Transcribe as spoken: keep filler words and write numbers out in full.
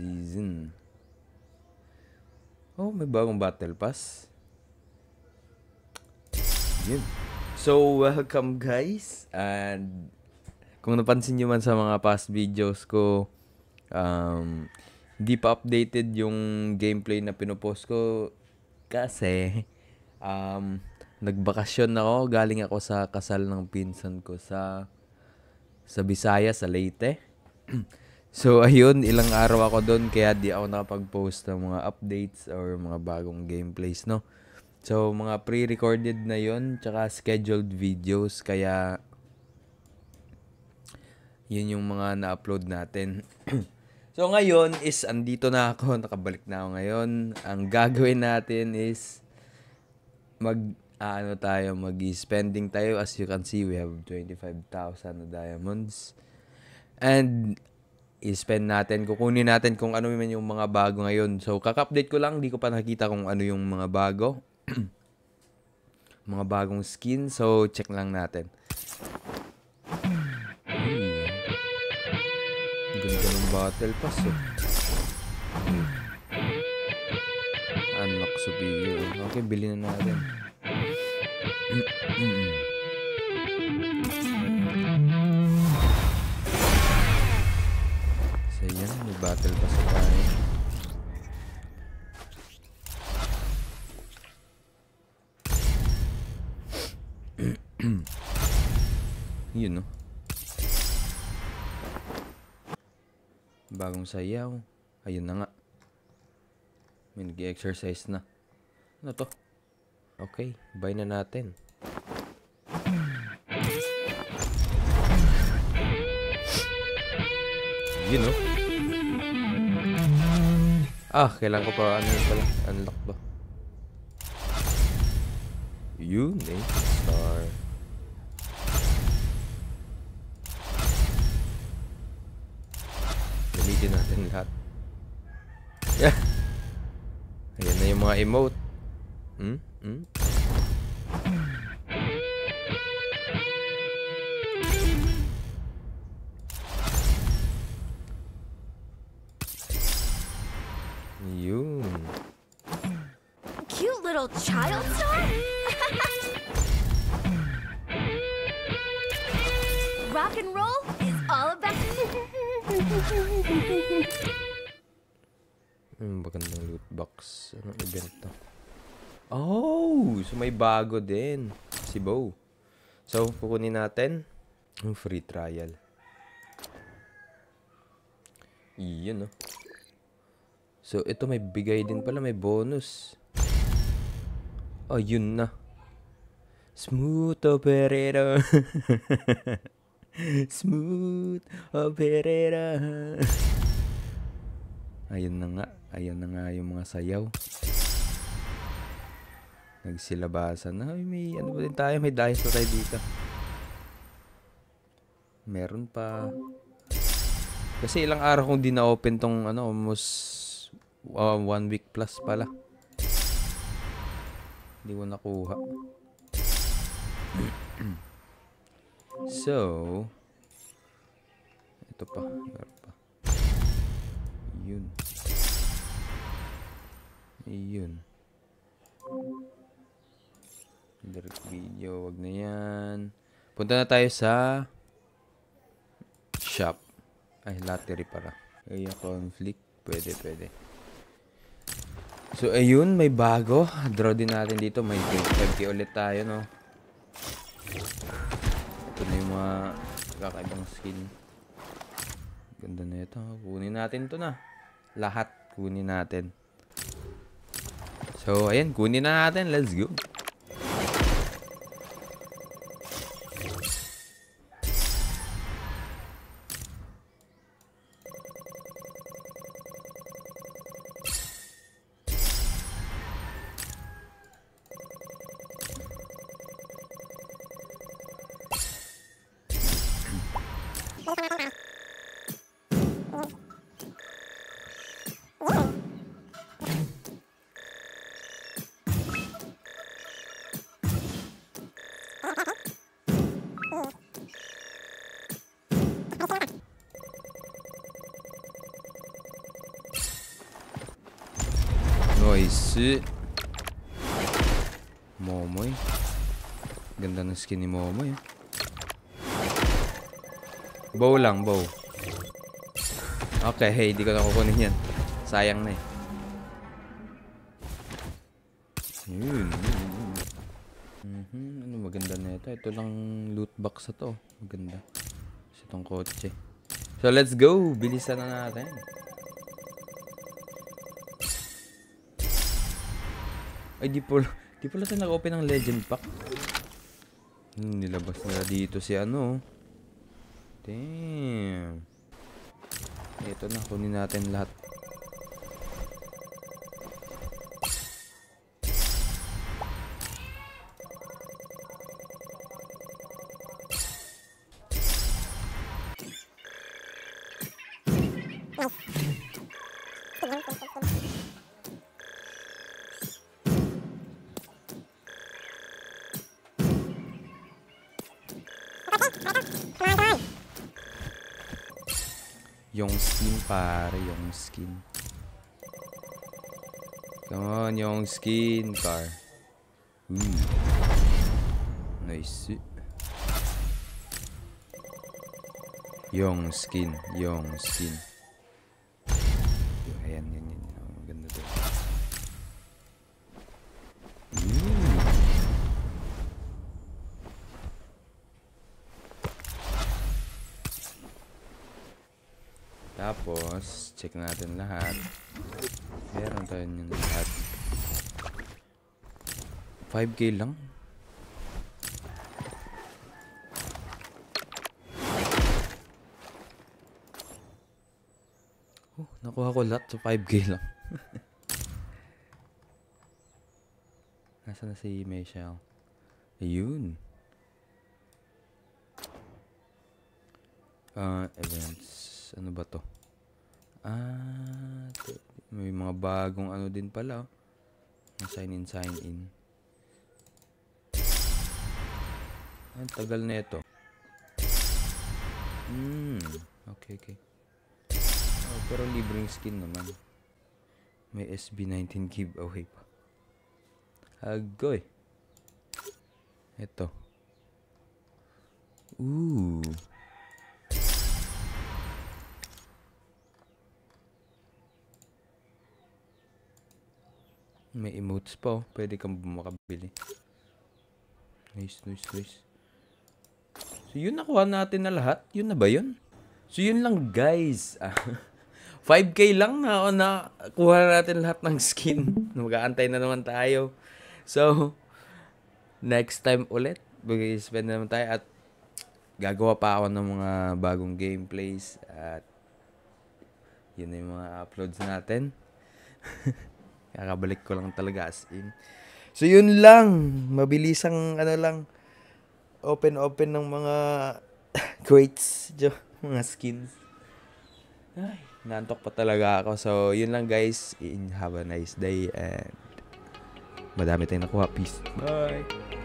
Season. Oh, may bagong battle pass. Yun. So, welcome guys. And kung napansin nyo man sa mga past videos ko, um, hindi pa updated yung gameplay na pinopost ko kasi um, nagbakasyon ako. Galing ako sa kasal ng pinsan ko sa sa Visayas, sa Leyte. So, ayun, ilang araw ako doon kaya di ako nakapag-post ng mga updates or mga bagong gameplays, no? So, mga pre-recorded na yon, tsaka scheduled videos, kaya yun yung mga na-upload natin. So, ngayon is andito na ako, nakabalik na ako ngayon. Ang gagawin natin is mag, ah, ano tayo, mag-spending tayo. As you can see, we have twenty-five thousand na diamonds. And i-spend natin, kukunin natin kung ano man yung mga bago ngayon. So, kaka-update ko lang, di ko pa nakita kung ano yung mga bago. Mga bagong skin, so check lang natin. Hmm. Ganda ng battle pass, oh. Hmm. Unlock superior. Okay, bilhin na natin. So yan, may battle pass tayo. Yun, no? Bagong sayaw. Ayun na nga. May nag-exercise na. Ano to? Okay, buy na natin. Yun, no? Ah, kailangan ko pa ano yun pala. Unlock ba? Yun, eh. Star. Gamitin natin lahat. Yeah. Ayan na yung mga emote. Hmm? Hmm? Yun. Cute little child star? Rock and roll is all about... Hmm, magandang loot box. Anong event to? Oh! So, may bago din. Si Bo. So, kukunin natin yung free trial. Iyon, no? So, ito may bigay din pala. May bonus. Oh, yun na. Smooth operator. Smooth operator. Ayun na nga. Ayun na nga yung mga sayaw. Nagsilabasan. Ay, may ano ba din tayo? May dice tayo dito. Meron pa. Kasi ilang araw kong di na-open tong ano, almost uh, one week plus pala. Hindi ko nakuha. So, ito pa, meron pa. Yun. Yun. Direct video, wag na yan. Punta na tayo sa shop. Ay, lottery para. Ay, conflict. Pwede, pwede. So, ayun, may bago. Draw din natin dito. May twenty ulit tayo, no? Ito na yung mga kakaibang skin. Ganda na ito. Kunin natin to na. Lahat kunin natin. So, ayan. Kunin na natin. Let's go. Hepsi Momoy. Ganda ng skin ni Momoy. Bow lang, bow. Okay, hey, di ko na kukunin yan. Sayang na eh. Yun. Mm-hmm. Ano maganda na ito? Ito lang loot box na to. Maganda. Kasi itong kotse. So, let's go. Bilisan na natin. Ay, di pala. Di pala tayo nag-open ng legend pack. Hmm, nilabas na dito si ano. Damn. Ito na. Kunin natin lahat. Yung skin pare, yung skin. Come on, yung skin car. Ooh. Nice. Yung skin, yung skin. Ayan, yun, yun. Oh, ganda to. Ooh. Tapos, check natin lahat. Meron tayo yun lahat. five K lang? Nakuha ko lahat, so five K lang. Nasaan na si Michelle? Ayun. Uh, events. Ano ba to? Ah, may mga bagong ano din pala. Sign in, sign in. Ang tagal na ito. Hmm. Okay, okay. Oh, pero libreng skin naman. May S B nineteen giveaway pa. Agoy. Ito. Ooh. May emotes pa oh. Pwede kang makabili. Nice, nice, nice. So yun, nakuha natin na lahat. Yun na ba yun? So yun lang guys. five K lang na o na kuha natin lahat ng skin. Mag-aantay na naman tayo. So, next time ulit. Mag-spend na naman tayo at gagawa pa ako ng mga bagong gameplays at yun na yung mga uploads natin. Kakabalik ko lang talaga as in. So, yun lang. Mabilisang ano lang. Open-open ng mga crates. Mga skins. Ay, nantok pa talaga ako. So, yun lang guys. Have a nice day and madami tayong nakuha. Peace. Bye!